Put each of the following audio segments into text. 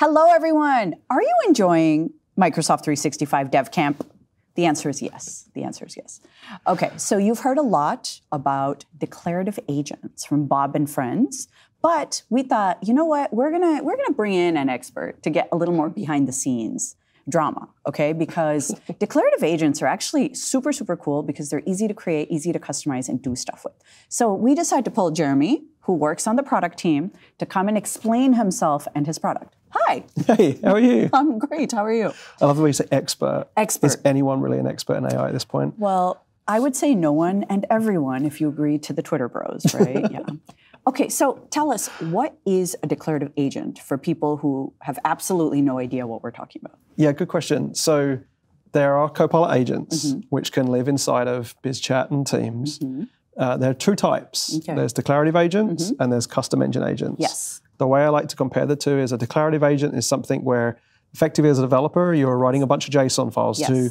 Hello, everyone. Are you enjoying Microsoft 365 DevCamp? The answer is yes. The answer is yes. OK, so you've heard a lot about declarative agents from Bob and friends. But we thought, you know what? We're gonna bring in an expert to get a little more behind the scenes drama, okay? Because declarative agents are actually super, super cool because they're easy to create, easy to customize, and do stuff with. So we decided to pull Jeremy, who works on the product team, to come and explain himself and his product. Hi. Hey, how are you? I'm great. How are you? I love the way you say expert. Expert. Is anyone really an expert in AI at this point? Well, I would say no one and everyone if you agree to the Twitter bros, right? Yeah. OK, so tell us, what is a declarative agent for people who have absolutely no idea what we're talking about? Yeah, good question. So there are Copilot agents, which can live inside of BizChat and Teams. There are two types. Okay. There's declarative agents and there's custom engine agents. Yes. The way I like to compare the two is a declarative agent is something where, effectively as a developer, you're writing a bunch of JSON files to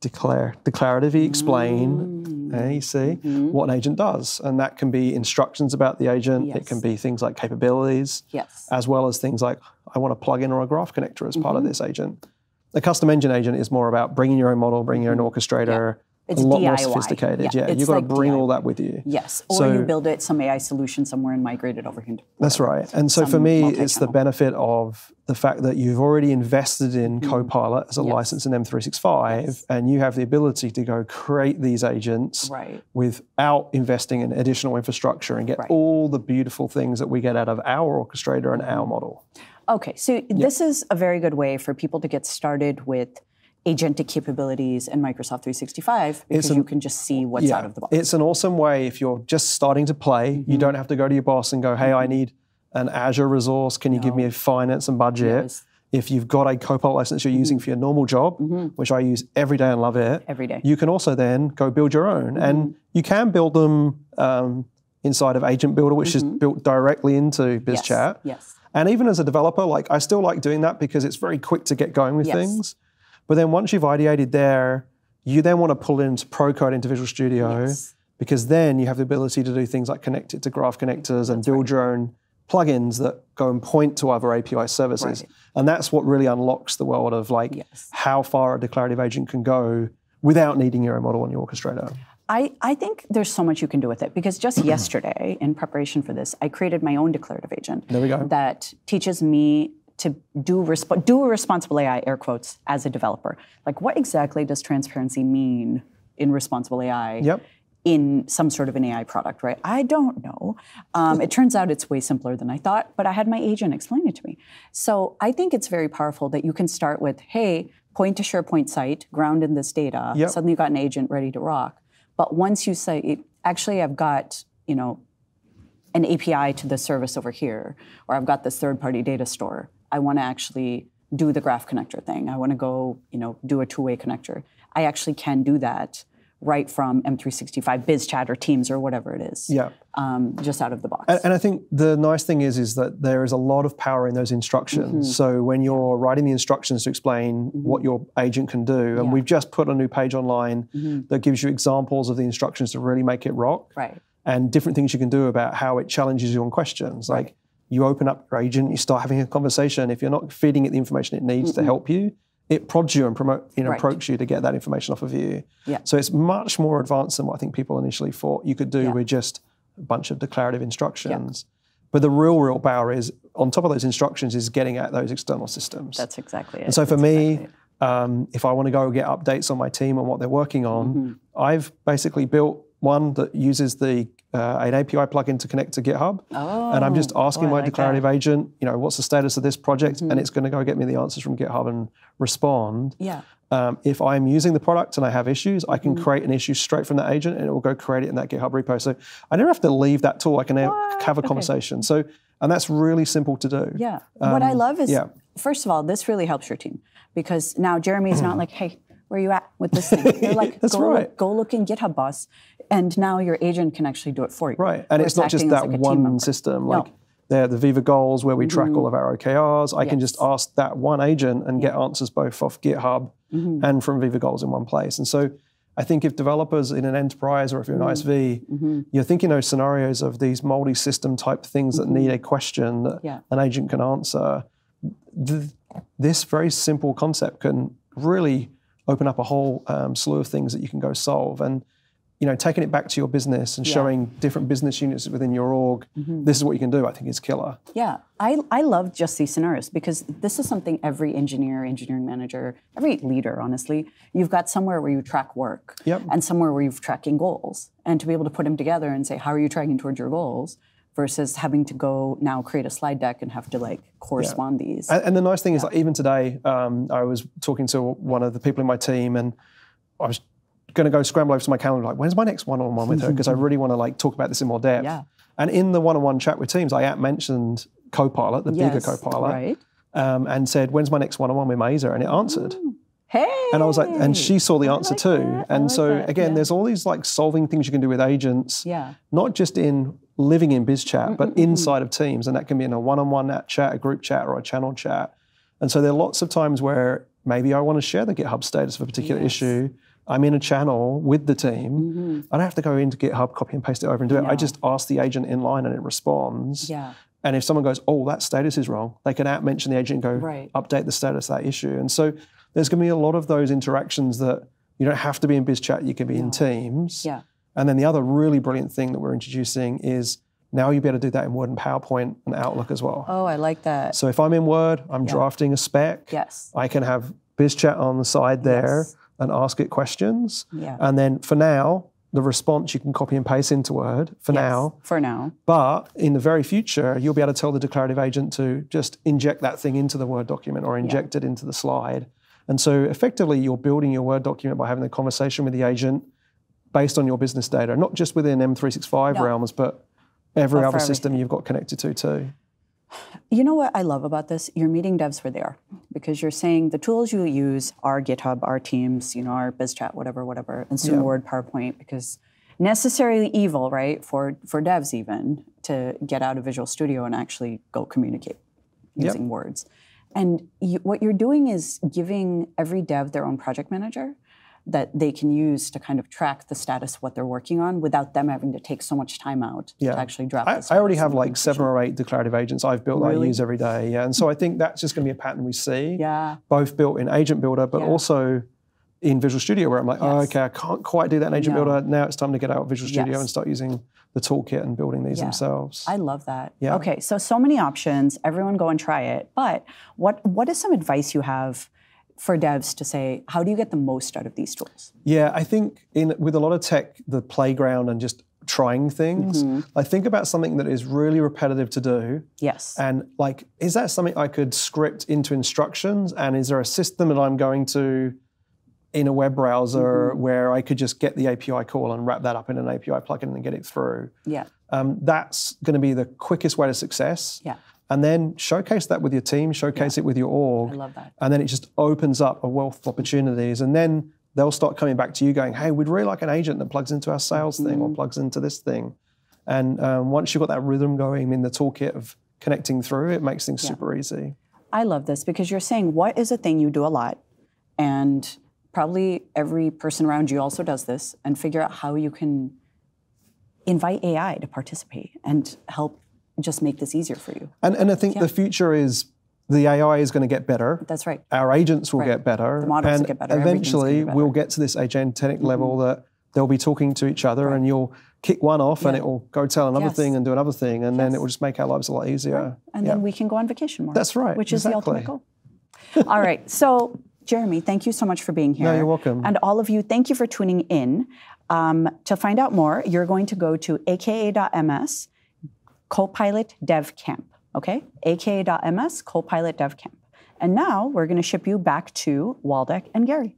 declaratively explain you see what an agent does. And that can be instructions about the agent. It can be things like capabilities, as well as things like, I want a plugin or a graph connector as part of this agent. The custom engine agent is more about bringing your own model, bringing your own orchestrator. It's a lot DIY. More sophisticated. Yeah, you've got like to bring all that with you. Yes, or so, you build it, some AI solution somewhere and migrate it over here. That's right. And so for me, it's the benefit of the fact that you've already invested in Copilot as a license in M365, and you have the ability to go create these agents without investing in additional infrastructure and get all the beautiful things that we get out of our orchestrator and our model. Okay, so this is a very good way for people to get started with agentic capabilities in Microsoft 365 because you can just see what's out of the box. It's an awesome way if you're just starting to play. You don't have to go to your boss and go, hey, I need an Azure resource. Can you give me a finance and budget? If you've got a Copilot license you're using for your normal job, which I use every day and love it. Every day. You can also then go build your own. And you can build them inside of Agent Builder, which is built directly into BizChat. And even as a developer, like I still like doing that because it's very quick to get going with things. But then once you've ideated there, you then want to pull into Procode into Visual Studio because then you have the ability to do things like connect it to graph connectors and build your own plugins that go and point to other API services. And that's what really unlocks the world of like how far a declarative agent can go without needing your own model on your orchestrator. I think there's so much you can do with it because just yesterday, in preparation for this, I created my own declarative agent that teaches me to do a responsible AI, air quotes, as a developer. Like, what exactly does transparency mean in responsible AI in some sort of an AI product, right? I don't know. It turns out it's way simpler than I thought, but I had my agent explain it to me. So I think it's very powerful that you can start with, hey, point to SharePoint site, ground in this data. Suddenly you've got an agent ready to rock. But once you say, actually, I've got, you know, an API to the service over here, or I've got this third-party data store, I want to actually do the graph connector thing. I want to go, you know, do a two-way connector. I actually can do that right from M365, BizChat, or Teams, or whatever it is, just out of the box. And I think the nice thing is that there is a lot of power in those instructions. So when you're writing the instructions to explain what your agent can do, and we've just put a new page online that gives you examples of the instructions to really make it rock, and different things you can do about how it challenges you on questions. Like, you open up your agent, you start having a conversation. If you're not feeding it the information it needs to help you, it prods you and approach you to get that information off of you. So it's much more advanced than what I think people initially thought you could do with just a bunch of declarative instructions. But the real power is, on top of those instructions, is getting at those external systems. That's exactly it. And so for me, if I want to go get updates on my team and what they're working on, I've basically built one that uses the an API plugin to connect to GitHub, and I'm just asking my declarative agent, you know, what's the status of this project, and it's going to go get me the answers from GitHub and respond. If I'm using the product and I have issues, I can create an issue straight from that agent, and it will go create it in that GitHub repo. So I never have to leave that tool. I can have a conversation. So, and that's really simple to do. Yeah. What I love is, first of all, this really helps your team because now Jeremy is not like, hey, where are you at with this thing? You're like, go look in GitHub, boss. And now your agent can actually do it for you. Right, and it's not just that one system. Like there are the Viva Goals where we track all of our OKRs. I can just ask that one agent and get answers both off GitHub and from Viva Goals in one place. And so I think if developers in an enterprise or if you're an ISV, you're thinking those scenarios of these multi-system type things that need a question that an agent can answer, this very simple concept can really open up a whole slew of things that you can go solve. And you know, taking it back to your business and showing different business units within your org, this is what you can do, I think is killer. Yeah, I love just these scenarios because this is something every engineer, engineering manager, every leader, honestly, you've got somewhere where you track work and somewhere where you're tracking goals. And to be able to put them together and say, how are you tracking towards your goals? Versus having to go now create a slide deck and have to like correspond these. And the nice thing is, like, even today, I was talking to one of the people in my team and I was going to go scramble over to my calendar, like, when's my next one-on-one with her? Because I really want to like talk about this in more depth. Yeah. And in the one-on-one chat with Teams, I mentioned Copilot, the bigger Copilot, and said, when's my next one-on-one with Maisa? And it answered. Hey! And I was like, and she saw the answer too. And so again, there's all these like solving things you can do with agents, not just in living in BizChat, but inside of Teams. And that can be in a one-on-one chat, a group chat, or a channel chat. And so there are lots of times where maybe I want to share the GitHub status of a particular issue. I'm in a channel with the team. I don't have to go into GitHub, copy and paste it over and do it. I just ask the agent in line and it responds. And if someone goes, oh, that status is wrong, they can mention the agent and go, update the status of that issue. And so there's going to be a lot of those interactions that you don't have to be in BizChat, you can be in Teams. And then the other really brilliant thing that we're introducing is now you'll be able to do that in Word and PowerPoint and Outlook as well. Oh, I like that. So if I'm in Word, I'm drafting a spec. I can have BizChat on the side there and ask it questions. And then for now, the response you can copy and paste into Word for now. For now. But in the very future, you'll be able to tell the declarative agent to just inject that thing into the Word document or inject it into the slide. And so effectively, you're building your Word document by having a conversation with the agent based on your business data, not just within M365 realms, but every other system you've got connected to too. You know what I love about this? You're meeting devs where they are because you're saying the tools you use are GitHub, our Teams, you know, our BizChat, whatever, whatever, and soon Word, PowerPoint, because necessarily evil, right, for devs even, to get out of Visual Studio and actually go communicate using words. And what you're doing is giving every dev their own project manager that they can use to kind of track the status of what they're working on without them having to take so much time out to actually drop this. I already have like 7 or 8 declarative agents I've built that I use every day. And so I think that's just going to be a pattern we see, both built in Agent Builder, but also in Visual Studio where I'm like, oh, okay, I can't quite do that in Agent Builder. Now it's time to get out of Visual Studio and start using the toolkit and building these themselves. I love that. Okay, so many options. Everyone go and try it. But what is some advice you have for devs to say, how do you get the most out of these tools? Yeah, I think with a lot of tech, the playground and just trying things, I think about something that is really repetitive to do. And like, is that something I could script into instructions? And is there a system that I'm going to in a web browser where I could just get the API call and wrap that up in an API plugin and get it through? That's going to be the quickest way to success. And then showcase that with your team, showcase it with your org. I love that. And then it just opens up a wealth of opportunities. And then they'll start coming back to you going, hey, we'd really like an agent that plugs into our sales thing or plugs into this thing. And once you've got that rhythm going in the toolkit of connecting through, it makes things super easy. I love this because you're saying, what is a thing you do a lot? And probably every person around you also does this, and figure out how you can invite AI to participate and help just make this easier for you. And I think the future is the AI is going to get better. That's right. Our agents will get better. The models will get better. Eventually, we'll get to this agentic level that they'll be talking to each other and you'll kick one off and it will go tell another thing and do another thing, and then it will just make our lives a lot easier. And then we can go on vacation more. That's right. Which is the ultimate goal. All right. So, Jeremy, thank you so much for being here. No, you're welcome. And all of you, thank you for tuning in. To find out more, you're going to go to aka.ms/CopilotDevCamp, okay? aka.ms/CopilotDevCamp. And now we're going to ship you back to Waldeck and Gary.